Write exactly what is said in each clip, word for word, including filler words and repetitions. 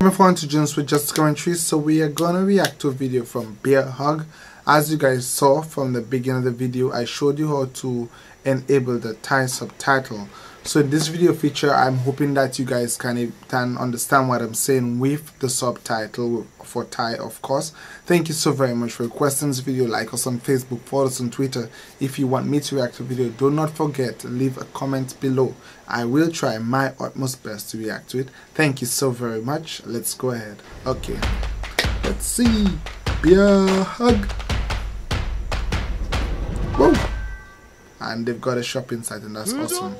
Coming forward to Junosuede Just A Commentary, so we are gonna react to a video from Bearhug. As you guys saw from the beginning of the video, I showed you how to enable the Thai subtitle. So in this video feature, I'm hoping that you guys can, can understand what I'm saying with the subtitle for Thai, of course. Thank you so very much for requesting this video. Like us on Facebook, follow us on Twitter. If you want me to react to a video, do not forget to leave a comment below. I will try my utmost best to react to it. Thank you so very much. Let's go ahead. Okay, let's see. Bearhug. Whoa! And they've got a shopping site, and that's awesome.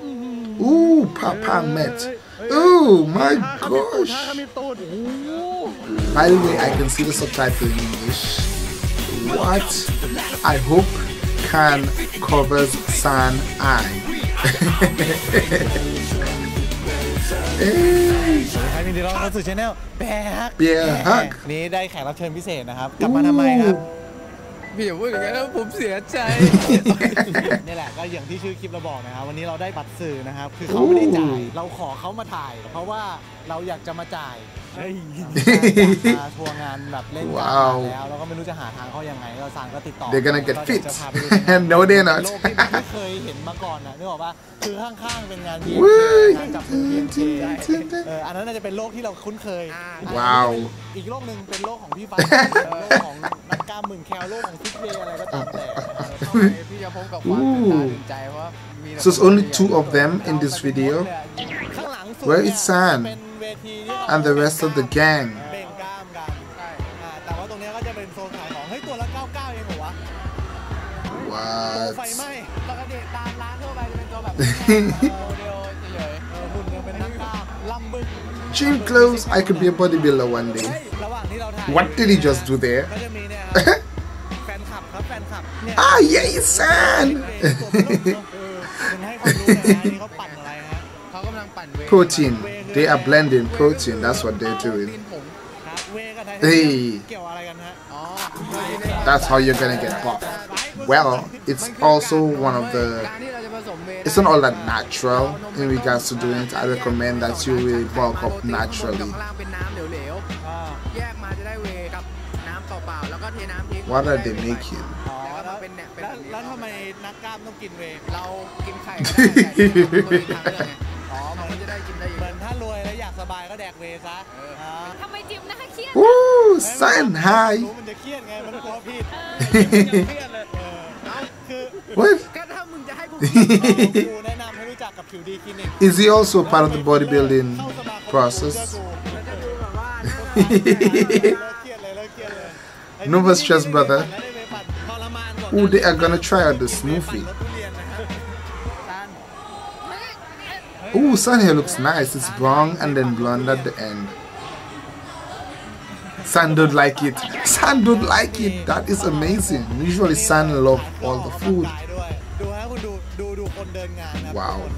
Ooh, Papa Met. Oh my gosh. By the way, I can see the subtitle in English. What? I hope can covers San I. Bearhug. พี่อย่าพูดอย่างนี้นะผมเสียใจนี่แหละก็อย่างที่ชื่อคลิปเราบอกนะครับวันนี้เราได้บัตรสื่อนะครับคือเขาไม่ได้จ่ายเราขอเขามาถ่ายเพราะว่าเราอยากจะมาจ่ายทัวร์งานแบบเล่นงานแล้วเราก็ไม่รู้จะหาทางเขายังไงเราสั่งก็ติดต่อ They're gonna get fit and no they're not โลกที่เราไม่เคยเห็นมาก่อนนะนึกออกป่ะคือข้างๆเป็นงานที่อันนั้นน่าจะเป็นโลกที่เราคุ้นเคยว้าวอีกโลกนึงเป็นโลกของพี่ฟ้าโลกของ So it's only two of them in this video. Where is San and the rest of the gang? What? Gym clothes. I could be a bodybuilder one day. What did he just do there? Ah, yeah, it's San! Protein. They are blending protein. That's what they're doing. Hey! That's how you're gonna get buff. Well, it's also one of the... It's not all that natural in regards to doing it. I recommend that you really bulk up naturally. What are they making? Woo! Sign high! What? Is he also part of the bodybuilding process? Nova stress brother. Ooh, they are gonna try out the smoothie. Ooh, San hair looks nice. It's brown and then blonde at the end. San don't like it. San don't like it. That is amazing. Usually San loves all the food. Wow.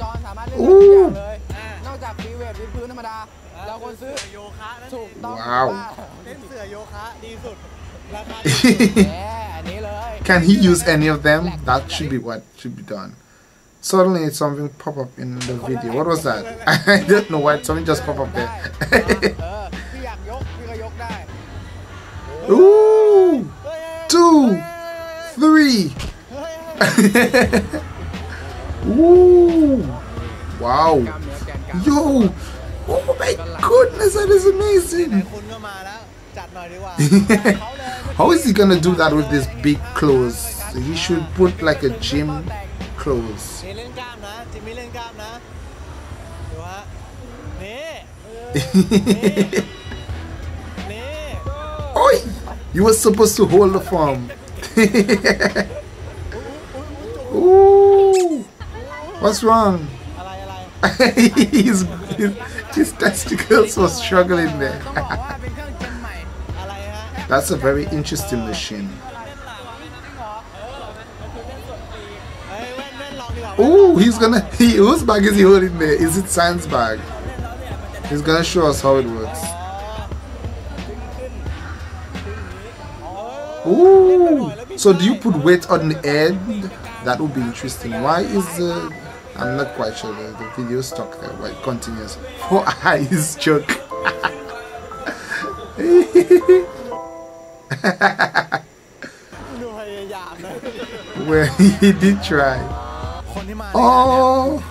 Ooh. Ooh. Wow. Can he use any of them? That should be what should be done. Suddenly something popped up in the video. What was that? I don't know why something just popped up there. Ooh. Two. Three. Ooh. Wow. Yo. Oh my goodness, that is amazing. How is he gonna do that with this big clothes? He should put like a gym clothes. Oi! You were supposed to hold the form. Ooh, what's wrong? his, his, his testicles were struggling there. That's a very interesting machine. Ooh, he's gonna... He, whose bag is he holding there? Is it San's bag? He's gonna show us how it works. Ooh. So do you put weight on the end? That would be interesting. Why is uh, I'm not quite sure the, the video stuck there. Well, it continues. Four eyes joke. Well, he did try. Oh.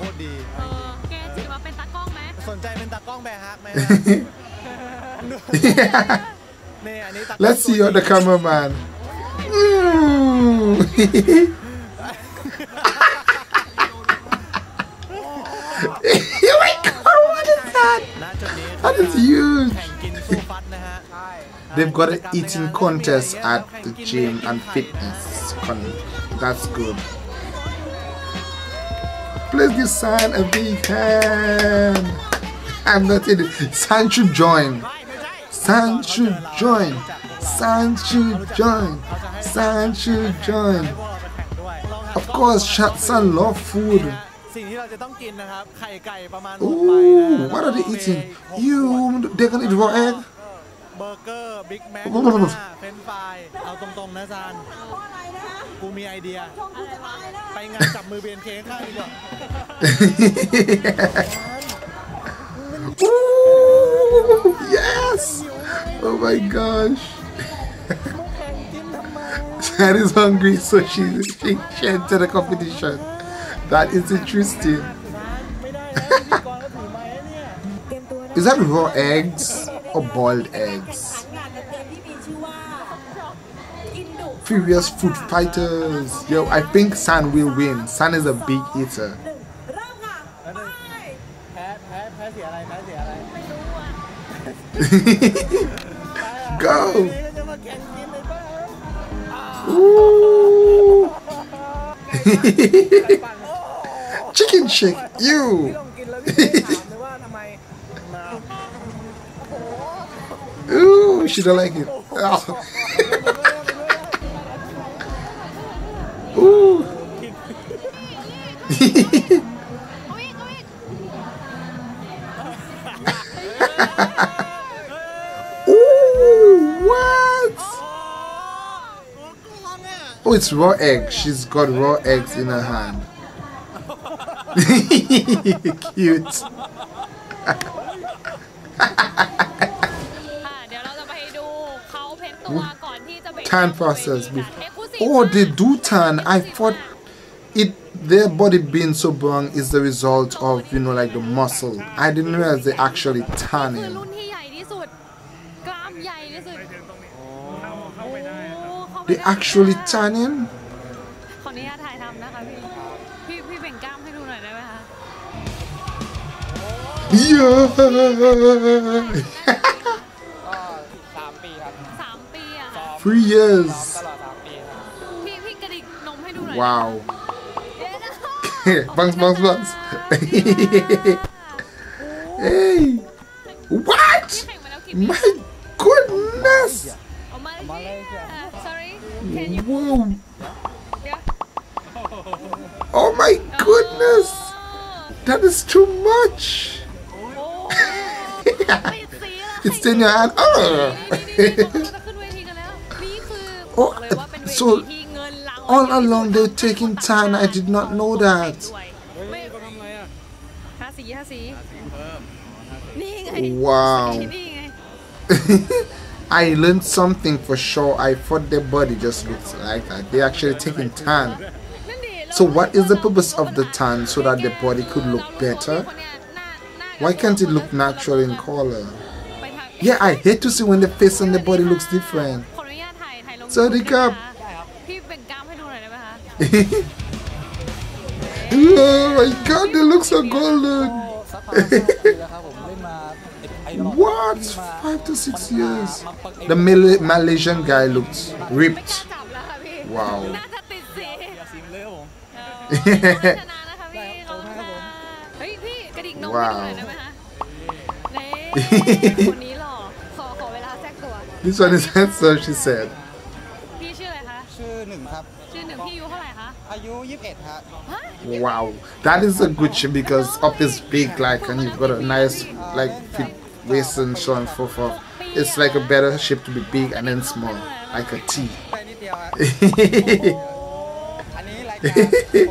Yeah. Let's see on the cameraman. Mm. Oh my god, what is that? That is huge. They've got an eating contest at the gym and fitness. That's good. Please give San a big hand. I'm not in it. San should join. San should join. San should join. San should join. Of course, San loves food. Ooh, what are they eating? You, they're gonna eat raw egg? Burger, Big Mac, French fry. I'll tong na San. Ku mi idea. Pai ngan chap mue B N K ข้าง ดีกว่า Ooh, yes. Oh my gosh. San is hungry, so she she entered the competition. That is interesting. Is that raw eggs or boiled eggs? Furious food fighters. Yo, I think San will win. San is a big eater. Go! Ooh. Chicken shake, you! Ooh, she don't like it. Oh. Ooh. Ooh, what? Oh, it's raw egg. She's got raw eggs in her hand. Cute. Tan process. Oh, they do tan. I thought it their body being so brown is the result of, you know, like the muscle. I didn't realize they actually tanning. They actually tanning? Yeah. Three years. Wow. Bounce, bounce, bounce. Hey. What? My goodness. Whoa. Oh my goodness. That is too much. It's in your hand. Oh. Oh, so all along they're taking tan. I did not know that. Wow. I learned something for sure. I thought their body just looks like that. They're actually taking tan. So what is the purpose of the tan? So that the body could look better? Why can't it look natural in color? Yeah, I hate to see when the face and the body looks different. So the cup. Oh my god, they look so golden. What? Five to six years. The Mal Malaysian guy looks ripped. Wow. Wow. This one is handsome, she said. Wow, that is a good shape because up is big, like, and you've got a nice, like, fit waist and so on and so forth. It's like a better shape to be big and then small, like a T. กี่ยวครับอันนี้รายการ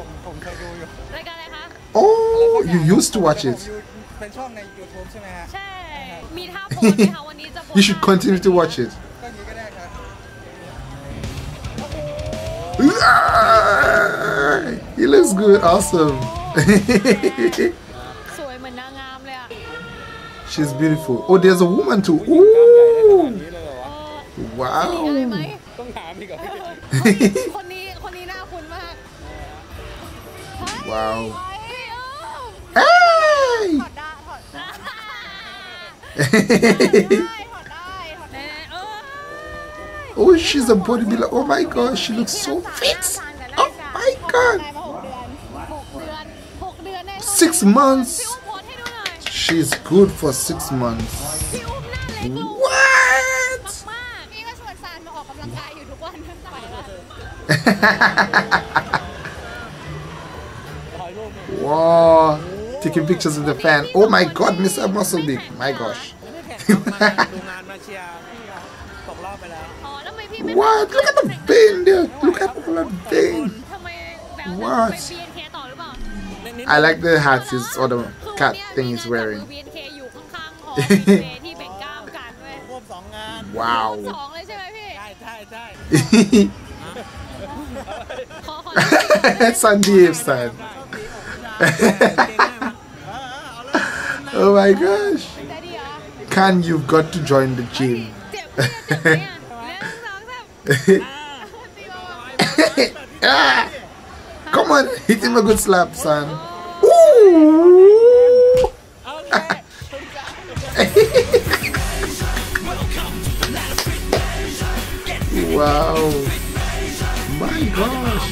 ผมผมเคยดูอยู่รายการอะไรคะ Oh you used to watch it เป็นช่องใน YouTube ใช่ไหมฮะใช่มีท่าโพสไหมคะวันนี้จะ You should continue to watch it ก็นี้ก็ได้ครับHe looks good awesomeสวยเหมือนนางงามเลยอ่ะ She's beautiful Oh there's a woman too Ooh Wow ต้องถามอีกเหรอคนนี้คนนี้น่าคุ้นมาก Wow Hey ถอดได้ถอดได้ถอดได้ถอดได้ Oh she's a bodybuilder Oh my God she looks so fit Oh my God six months she's good for six months What Wow, taking pictures of the fan. Oh my God, Mister Musclebeak, my gosh. What? Look at the vein there. Look at the vein. What? I like the hat his or the cat thing he's wearing. Wow. Sandy Epstein. Oh my gosh. Can you've got to join the gym. Come on, hit him a good slap, son. Ooh. Wow! My gosh!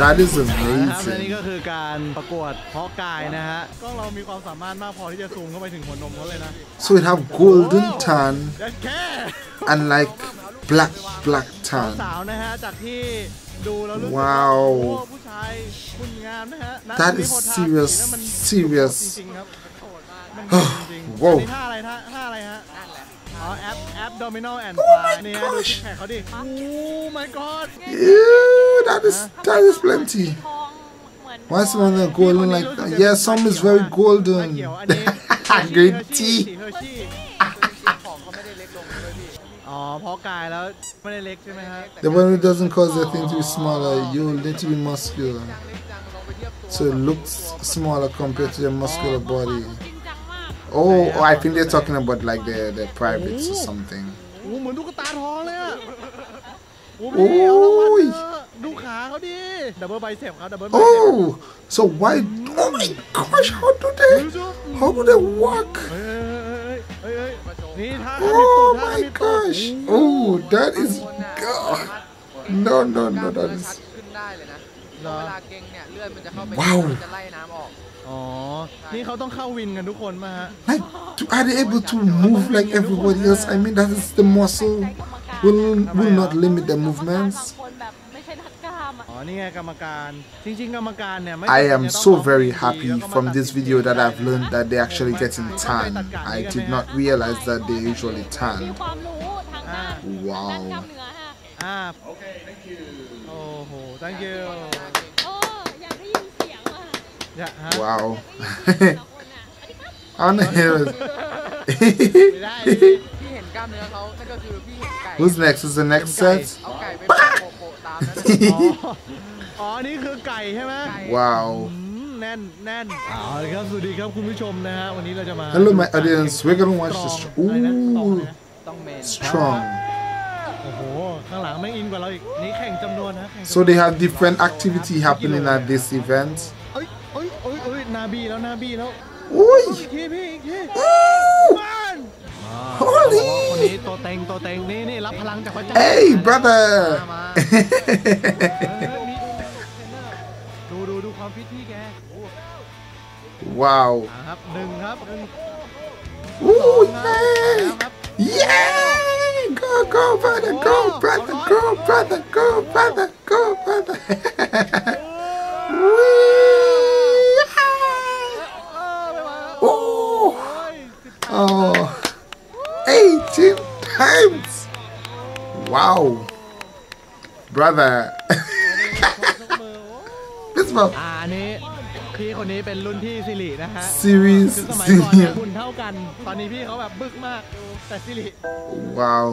That is amazing. นี่ก็คือการประกวดเพาะกายนะฮะกล้องเรามีความสามารถมากพอที่จะซูมเข้าไปถึงหัวนมเขาเลยนะ So it have golden tan and like black black tan. สาวนะฮะจากที่ดูแล้วรู้สึกว่าผู้ชายคุณงามนะฮะ That is serious serious. Whoa! ท่าอะไรท่าท่าอะไรฮะOh my gosh! Oh my God! Yeah, that is that is plenty. Why is one that golden like that? Yeah, some is very golden. Green tea. The one who doesn't cause the thing to be smaller, you'll need to be muscular. So it looks smaller compared to your muscular body. Oh, oh, I think they're talking about like their their privates or something. Oh, so why? Oh my gosh, how do they? How do they walk? Oh my gosh! Oh, that is. Oh. No, no, no, that is. Wow. Oh, they have to go win. Like, are they able to move like everybody else? I mean, that is the muscle will will not limit their movements. I am so very happy from this video that I've learned that they actually getting tan. I did not realize that they usually tan. Wow. Okay, thank you. Oh, thank you.Wow. On the hills. Who's next? Is the next set? Wow. Hello, my audience. We're gonna watch this. Ooh, strong.So they have different activity happening at this event. Holy! Hey, brother! Wow! Ooh, yeah! Yeah!Go, go, brother, go, brother, go, brother, go, brother, go, brother. Oh, oh, eighteen times. brother. This one. Series. Wow.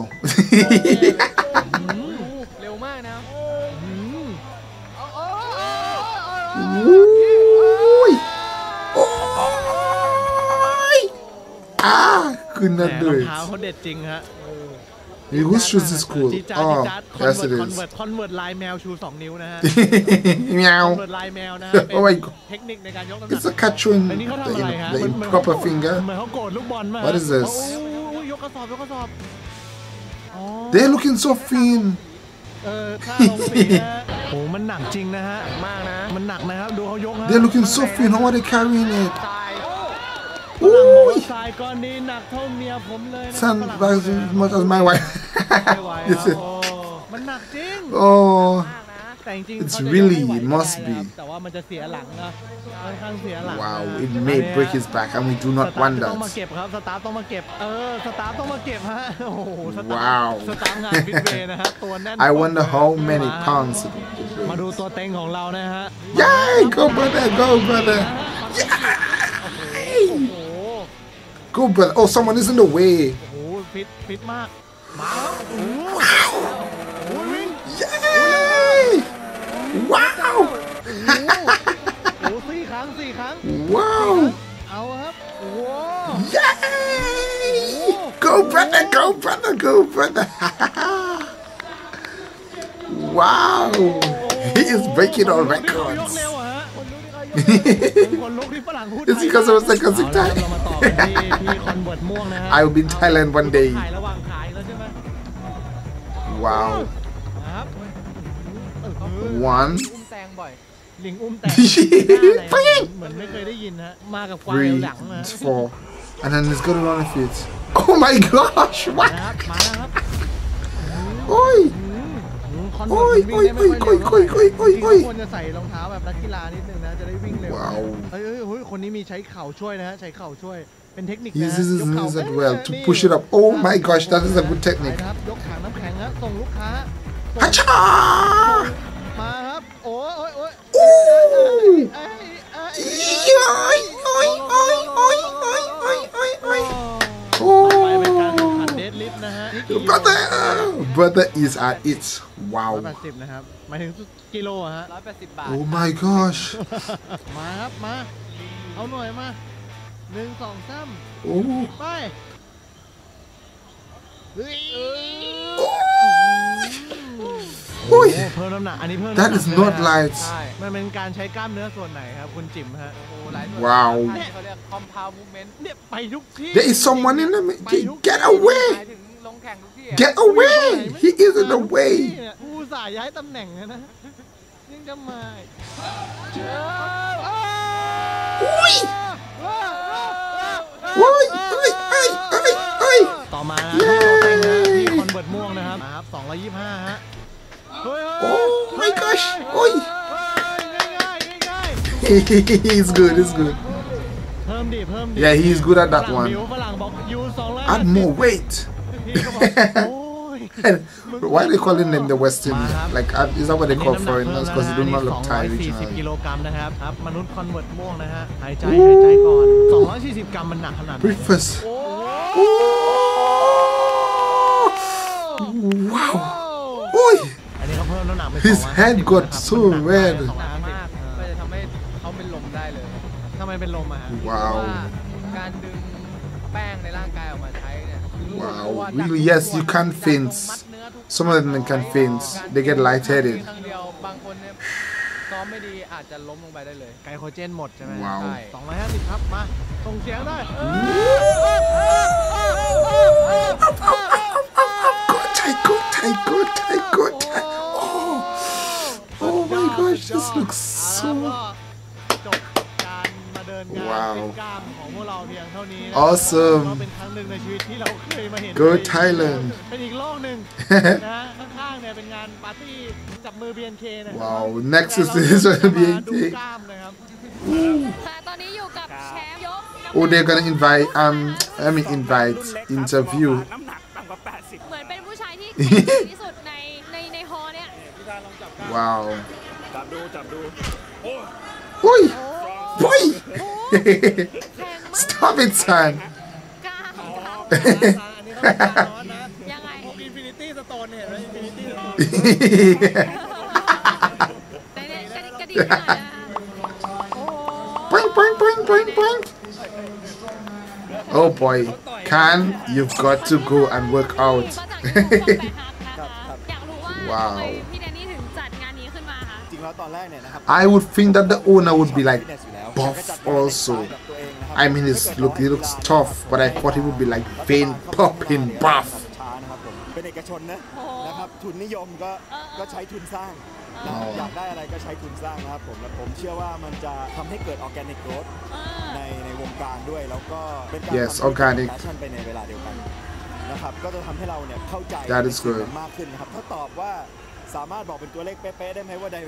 Ah, could not do it. Hey, whose shoes is cool? Oh, yes it is. Meow. Oh my god. It's a catching the, the improper finger. What is this? They're looking so thin. They're looking so thin. How are they carrying it? Son, as much as my wife. Yes, it. Oh, it's really, it must be. Wow, it may break his back, and we do not want that. Wow. I wonder how many pounds it is. Yay! Go, brother! Go, brother! Yay! Go, brother. Oh, someone is in the way. Yay! Wow! Wow! Yay! Go, brother! Go, brother! Go, brother! Wow! He is breaking all records. It's because I was like a sick time. I will be in Thailand one day. Wow. One. Three. Four. And then let's go to one of it. Oh my gosh! What? Oi! Oi, oi, oi, oi, oi, oi, oi, oi. Wow. He uses his knees as well to push it up. Oh my gosh, that is a good technique. Hacha! Ooh! Oi, oi, oi, oi, oi, oi, oi, oi. Oh! Brother! Brother is at it. Wow. Oh my gosh. Oh. Oh. That is not light. Wow. There is someone in the middle. Get away! Get away! He is in the way. Oi! Oi! Oi! Oi! Oi! Oi! Yay! Oh my gosh! Oi! He's good, he's good. Yeah, he's good at that one. Add more weight! Why are they calling them the West Indian? Like, is that what they call foreigners? Because they do not look Thai originally. Breakfast. Ooh. Wow. Oy. His head got so red. Wow. Wow, really, yes, you can faint. Some of them can faint. They get lightheaded. Wow. Go tight, go tight, go tight, go tight. Oh, oh my gosh, this looks so... Wow. Awesome. Go Thailand. Wow. Next is the B N K. Oh, they're gonna invite. Um, I mean, invite interview. Wow. Boy! Boy! Stop it, son! Boing, boing, boing, boing, boing. Oh boy, Khan, you've got to go and work out. Wow. I would think that the owner would be like buff also. I mean, it's look, he looks tough, but I thought he would be like vein popping buff. Oh. Yes, organic. That is good. Wow. Wow. That is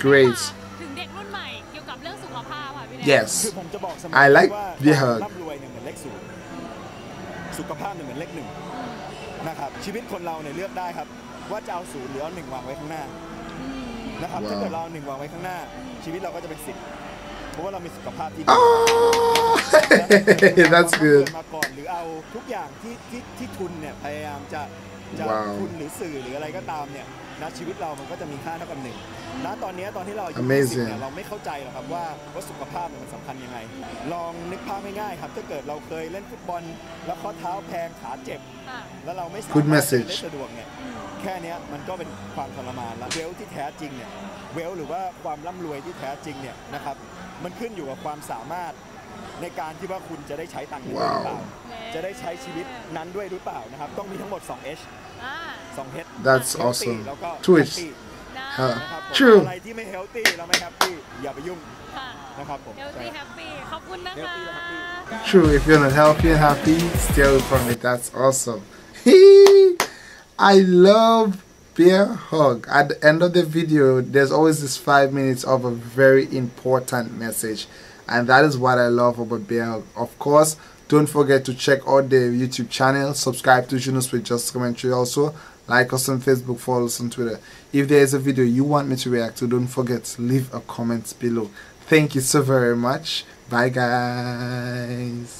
great. Yes, I like Bearhug. Wow. Oh, that's good. Wow. Amazing. Good message. Wow. That's awesome. Twitch. Uh, true. True. If you're not healthy and happy, stay away from it. That's awesome. I love Bearhug. At the end of the video, there's always this five minutes of a very important message, and that is what I love about Bearhug. Of course, don't forget to check out their YouTube channel, subscribe to Junosuede Just A Commentary also, like us on Facebook, follow us on Twitter. If there is a video you want me to react to, don't forget to leave a comment below. Thank you so very much. Bye guys.